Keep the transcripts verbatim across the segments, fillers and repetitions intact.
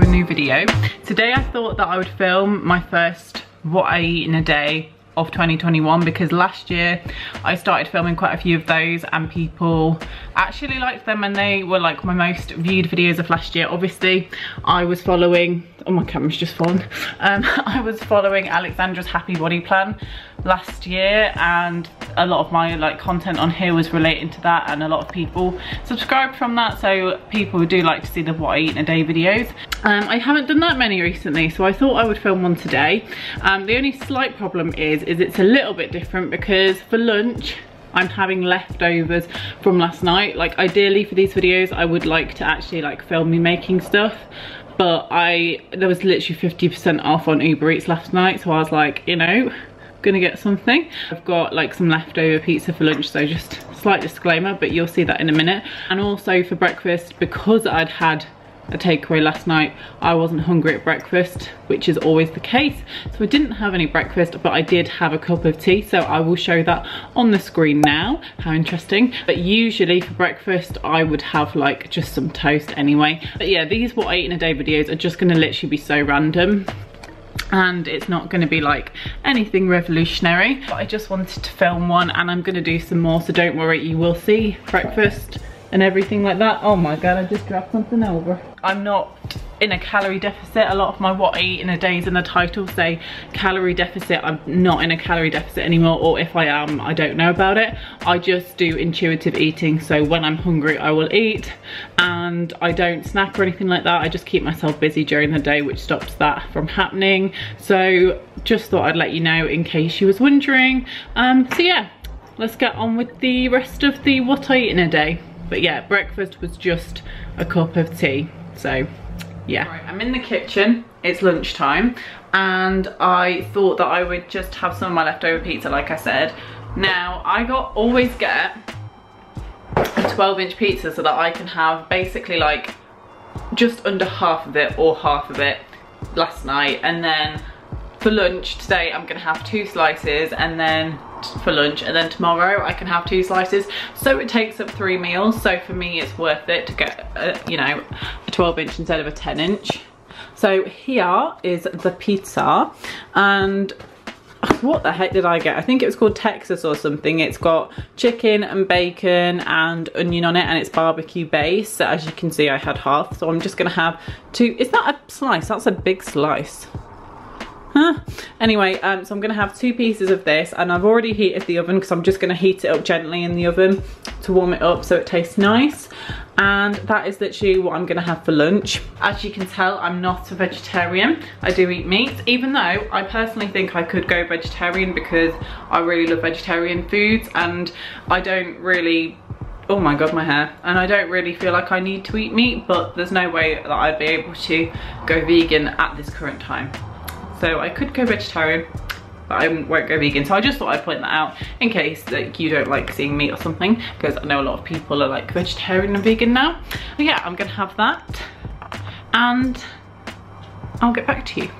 to a new video. Today I thought that I would film my first what I eat in a day of twenty twenty-one, because last year I started filming quite a few of those and people actually liked them and they were like my most viewed videos of last year. Obviously I was following, oh my camera's just fallen, um, I was following Alexandra's Happy Body Plan last year and a lot of my like content on here was relating to that, and a lot of people subscribed from that, so people do like to see the what I eat in a day videos. Um, I haven't done that many recently, so I thought I would film one today. Um, the only slight problem is is it's a little bit different, because for lunch I'm having leftovers from last night. Like ideally for these videos I would like to actually like film me making stuff, but I there was literally fifty percent off on Uber Eats last night, so I was like, you know, gonna get something. I've got like some leftover pizza for lunch, so just slight disclaimer, but you'll see that in a minute. And also for breakfast, because I'd had a takeaway last night, I wasn't hungry at breakfast, which is always the case, so I didn't have any breakfast, but I did have a cup of tea, so I will show that on the screen now. How interesting. But usually for breakfast I would have like just some toast anyway. But yeah, these what I eat in a day videos are just gonna literally be so random, and it's not going to be like anything revolutionary, but I just wanted to film one, and I'm going to do some more, so don't worry, you will see breakfast and everything like that. Oh my god, I just grabbed something over. I'm not in a calorie deficit. A lot of my what I eat in a days in the title say calorie deficit. I'm not in a calorie deficit anymore, or if I am, I don't know about it. I just do intuitive eating, so when I'm hungry I will eat, and I don't snack or anything like that. I just keep myself busy during the day, which stops that from happening. So just thought I'd let you know in case you was wondering. Um, so yeah, let's get on with the rest of the what I eat in a day. But yeah, breakfast was just a cup of tea, so yeah. Right, I'm in the kitchen, it's lunchtime, and I thought that I would just have some of my leftover pizza like I said. Now, I got always get a twelve inch pizza so that I can have basically like just under half of it or half of it last night, and then for lunch today I'm gonna have two slices, and then for lunch, and then tomorrow I can have two slices, so it takes up three meals. So for me it's worth it to get a, you know, a twelve inch instead of a ten inch. So here is the pizza, and what the heck did I get? I think it was called Texas or something. It's got chicken and bacon and onion on it, and it's barbecue based. So as you can see I had half, so I'm just gonna have two. Is that a slice? That's a big slice. Huh. Anyway, um, so I'm gonna have two pieces of this, and I've already heated the oven because I'm just gonna heat it up gently in the oven to warm it up so it tastes nice. And that is literally what I'm gonna have for lunch. As you can tell, I'm not a vegetarian. I do eat meat, even though I personally think I could go vegetarian because I really love vegetarian foods, and I don't really, oh my god, my hair, and I don't really feel like I need to eat meat, but there's no way that I'd be able to go vegan at this current time. So I could go vegetarian, but I won't go vegan. So I just thought I'd point that out in case like you don't like seeing meat or something, because I know a lot of people are like vegetarian and vegan now. But yeah, I'm gonna have that, and I'll get back to you.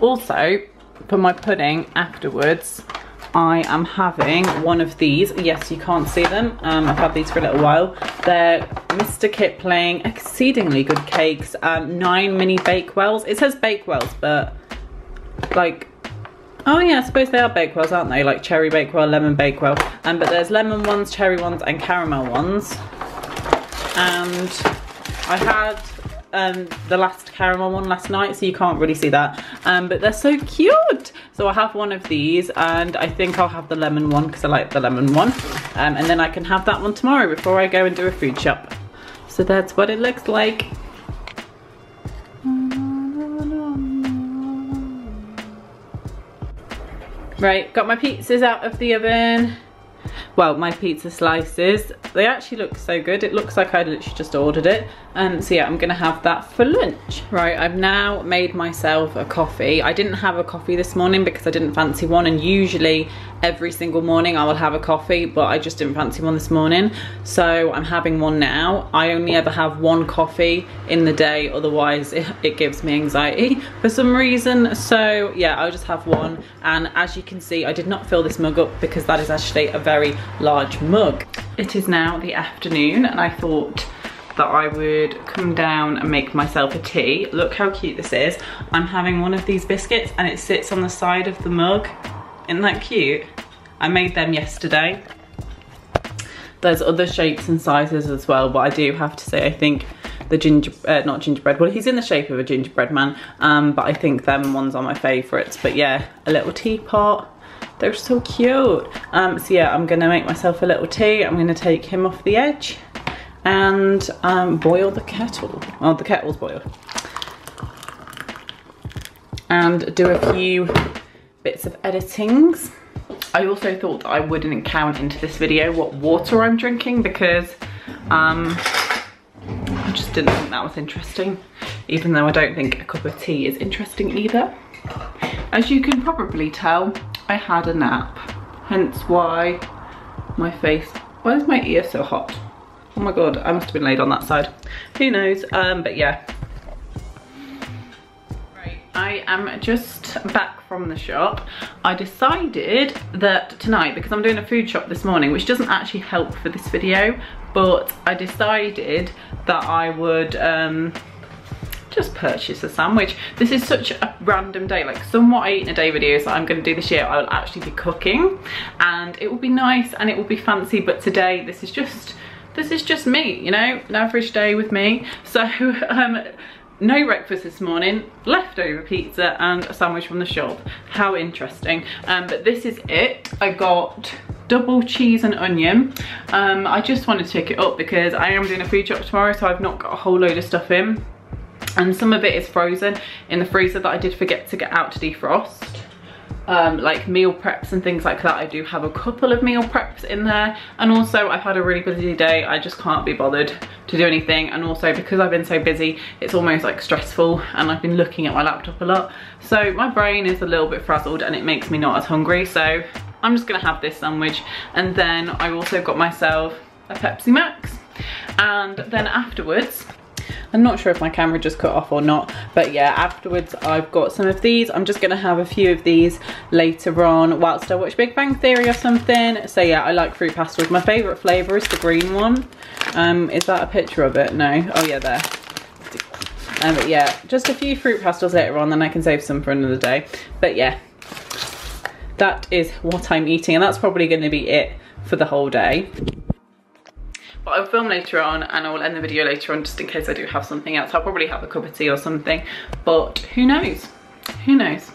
Also, for my pudding afterwards, I am having one of these. Yes, you can't see them. Um, I've had these for a little while. They're Mister Kipling, exceedingly good cakes. Um, nine mini Bakewells. It says Bakewells, but like, oh yeah, I suppose they are Bakewells, aren't they? Like cherry Bakewell, lemon Bakewell. Um, but there's lemon ones, cherry ones, and caramel ones. And I had um the last caramel one last night, so you can't really see that, um but they're so cute. So I have one of these, and I think I'll have the lemon one because I like the lemon one, um, and then I can have that one tomorrow before I go and do a food shop. So that's what it looks like. Right, got my pizzas out of the oven. well, my pizza slices. They actually look so good. It looks like I literally just ordered it. Um, so yeah, I'm gonna have that for lunch. Right, I've now made myself a coffee. I didn't have a coffee this morning because I didn't fancy one, and usually every single morning I will have a coffee, but I just didn't fancy one this morning. So I'm having one now. I only ever have one coffee in the day, otherwise it, it gives me anxiety for some reason. So yeah, I'll just have one. And as you can see, I did not fill this mug up because that is actually a very large mug. It is now the afternoon and I thought that I would come down and make myself a tea. Look how cute this is. I'm having one of these biscuits and it sits on the side of the mug. Isn't that cute? I made them yesterday. There's other shapes and sizes as well, but I do have to say I think the ginger, uh, not gingerbread, well, he's in the shape of a gingerbread man, um, but I think them ones are my favourites. But yeah, a little teapot. They're so cute. Um, so yeah, I'm gonna make myself a little tea. I'm gonna take him off the edge and um, boil the kettle. Oh, the kettle's boiled. And do a few bits of editings. I also thought that I wouldn't count into this video what water I'm drinking because um, I just didn't think that was interesting, even though I don't think a cup of tea is interesting either. As you can probably tell, I had a nap, hence why my face, why is my ear so hot? Oh my god, I must have been laid on that side. Who knows, um, but yeah. Right, I am just back from the shop. I decided that tonight, because I'm doing a food shop this morning, which doesn't actually help for this video, but I decided that I would um, just purchase a sandwich. This is such a random day, like some what I eat in a day videos that I'm going to do this year I will actually be cooking, and it will be nice and it will be fancy, but today this is just this is just me, you know, an average day with me. So um no breakfast this morning, leftover pizza and a sandwich from the shop. How interesting. Um but this is it. I got double cheese and onion. um I just wanted to pick it up because I am doing a food shop tomorrow, so I've not got a whole load of stuff in. And some of it is frozen in the freezer that I did forget to get out to defrost. Um, like meal preps and things like that. I do have a couple of meal preps in there. And also I've had a really busy day. I just can't be bothered to do anything. And also because I've been so busy, it's almost like stressful. And I've been looking at my laptop a lot. So my brain is a little bit frazzled and it makes me not as hungry. So I'm just going to have this sandwich. And then I also got myself a Pepsi Max. And then afterwards, I'm not sure if my camera just cut off or not, but yeah, afterwards I've got some of these. I'm just going to have a few of these later on whilst I watch Big Bang Theory or something. So yeah, I like fruit pastels. My favourite flavour is the green one. Um, is that a picture of it? No. Oh yeah, there. Um, but yeah, just a few fruit pastels later on, then I can save some for another day. But yeah, that is what I'm eating, and that's probably going to be it for the whole day. I'll film later on and I will end the video later on just in case I do have something else. I'll probably have a cup of tea or something, but who knows? Who knows?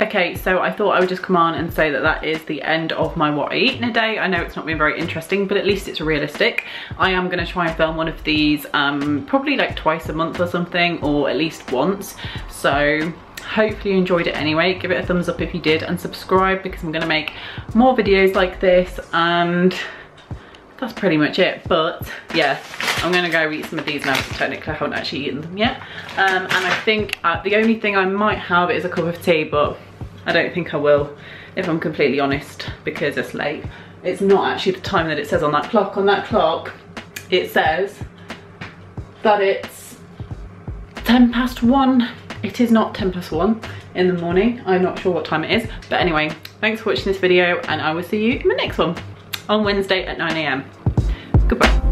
Okay, so I thought I would just come on and say that that is the end of my what I eat in a day. I know it's not been very interesting, but at least it's realistic. I am going to try and film one of these um, probably like twice a month or something, or at least once. So hopefully you enjoyed it anyway. Give it a thumbs up if you did and subscribe because I'm going to make more videos like this, and that's pretty much it. But yeah, I'm gonna go eat some of these now because technically I haven't actually eaten them yet. Um, and I think uh, the only thing I might have is a cup of tea, but I don't think I will, if I'm completely honest, because it's late. It's not actually the time that it says on that clock. On that clock, it says that it's ten past one. It is not ten past one in the morning. I'm not sure what time it is. But anyway, thanks for watching this video and I will see you in the next one. On Wednesday at nine A M Goodbye.